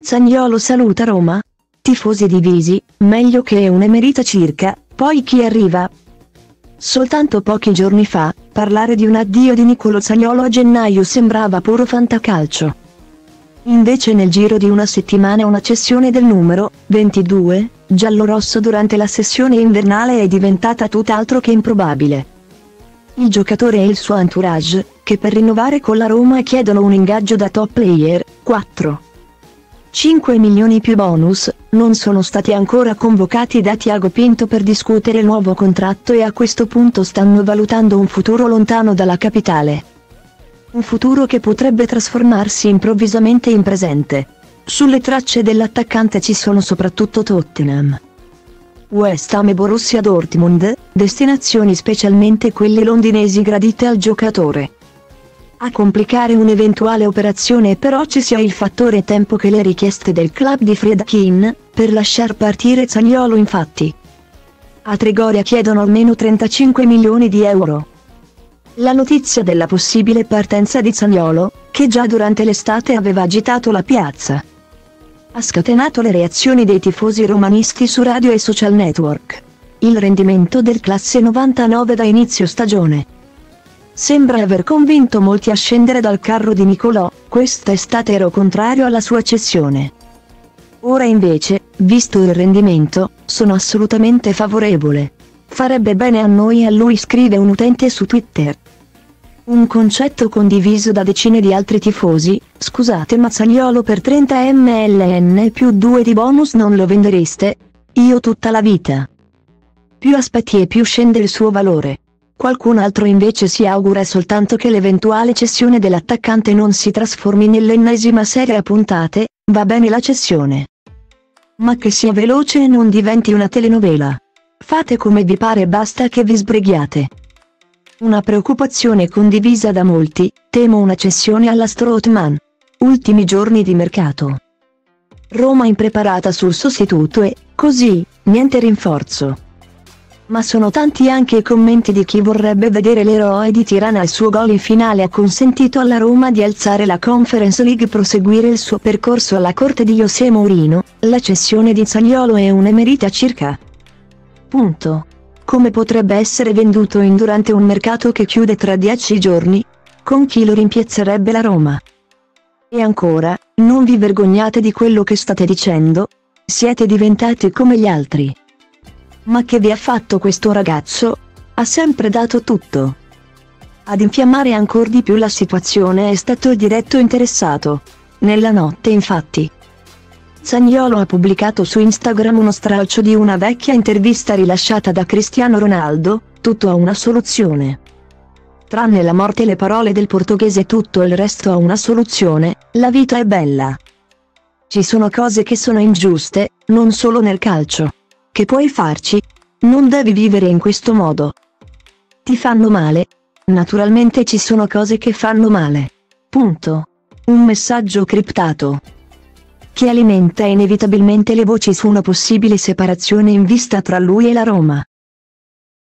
Zaniolo saluta Roma? Tifosi divisi, meglio che un'emerita circa, poi chi arriva? Soltanto pochi giorni fa, parlare di un addio di Nicolò Zaniolo a gennaio sembrava puro fantacalcio. Invece nel giro di una settimana una cessione del numero 22, giallorosso durante la sessione invernale è diventata tutt'altro che improbabile. Il giocatore e il suo entourage, che per rinnovare con la Roma chiedono un ingaggio da top player, 4,5 milioni più bonus, non sono stati ancora convocati da Thiago Pinto per discutere il nuovo contratto e a questo punto stanno valutando un futuro lontano dalla capitale. Un futuro che potrebbe trasformarsi improvvisamente in presente. Sulle tracce dell'attaccante ci sono soprattutto Tottenham, West Ham e Borussia Dortmund, destinazioni specialmente quelle londinesi gradite al giocatore. A complicare un'eventuale operazione però ci sia il fattore tempo che le richieste del club di Friedkin, per lasciar partire Zaniolo infatti. A Trigoria chiedono almeno 35 milioni di euro. La notizia della possibile partenza di Zaniolo, che già durante l'estate aveva agitato la piazza, ha scatenato le reazioni dei tifosi romanisti su radio e social network. Il rendimento del classe 99 da inizio stagione sembra aver convinto molti a scendere dal carro di Nicolò. Questa estate ero contrario alla sua cessione. Ora invece, visto il rendimento, sono assolutamente favorevole. Farebbe bene a noi e a lui, scrive un utente su Twitter. Un concetto condiviso da decine di altri tifosi. Scusate ma Zaniolo per 30 mln più 2 di bonus non lo vendereste? Io tutta la vita. Più aspetti e più scende il suo valore. Qualcun altro invece si augura soltanto che l'eventuale cessione dell'attaccante non si trasformi nell'ennesima serie a puntate, va bene la cessione, ma che sia veloce e non diventi una telenovela. Fate come vi pare e basta che vi sbrighiate. Una preoccupazione condivisa da molti, temo una cessione alla Strothman. Ultimi giorni di mercato. Roma impreparata sul sostituto e, così, niente rinforzo. Ma sono tanti anche i commenti di chi vorrebbe vedere l'eroe di Tirana. Il suo gol in finale ha consentito alla Roma di alzare la Conference League e proseguire il suo percorso alla corte di José Mourinho. La cessione di Zaniolo è un'emerita circa. Punto. Come potrebbe essere venduto in durante un mercato che chiude tra 10 giorni? Con chi lo rimpiazzerebbe la Roma? E ancora, non vi vergognate di quello che state dicendo? Siete diventati come gli altri. Ma che vi ha fatto questo ragazzo? Ha sempre dato tutto. Ad infiammare ancor di più la situazione è stato il diretto interessato. Nella notte infatti Zaniolo ha pubblicato su Instagram uno stralcio di una vecchia intervista rilasciata da Cristiano Ronaldo. Tutto ha una soluzione. Tranne la morte, le parole del portoghese, tutto il resto ha una soluzione, la vita è bella. Ci sono cose che sono ingiuste, non solo nel calcio. Che puoi farci? Non devi vivere in questo modo. Ti fanno male? Naturalmente ci sono cose che fanno male. Punto. Un messaggio criptato che alimenta inevitabilmente le voci su una possibile separazione in vista tra lui e la Roma.